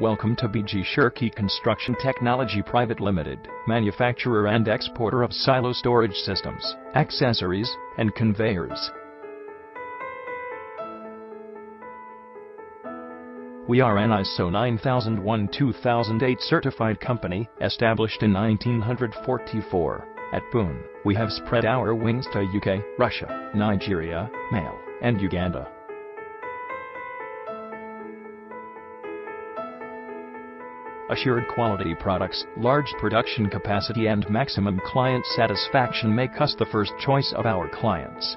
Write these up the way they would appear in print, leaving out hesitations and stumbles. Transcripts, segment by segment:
Welcome to B. G. Shirke Construction Technology Private Limited, manufacturer and exporter of silo storage systems, accessories, and conveyors. We are an ISO 9001:2008 certified company, established in 1944. At Pune, we have spread our wings to U.K., Russia, Nigeria, Male, and Uganda. Assured quality products, large production capacity and maximum client satisfaction make us the first choice of our clients.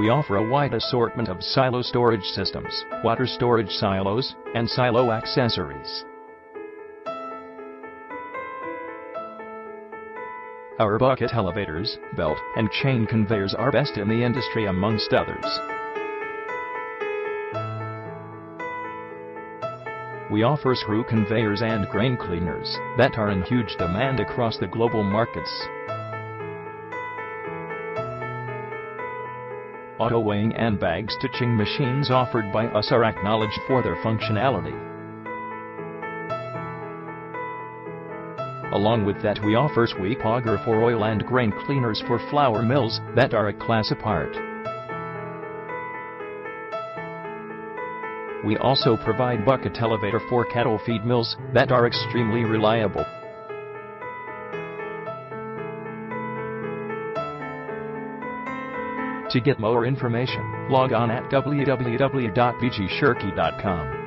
We offer a wide assortment of silo storage systems, water storage silos, and silo accessories. Our bucket elevators, belt, and chain conveyors are best in the industry amongst others. We offer screw conveyors and grain cleaners that are in huge demand across the global markets. Auto weighing and bag stitching machines offered by us are acknowledged for their functionality. Along with that, we offer sweep auger for oil and grain cleaners for flour mills that are a class apart. We also provide bucket elevator for cattle feed mills that are extremely reliable. To get more information, log on at www.bgshirke.com.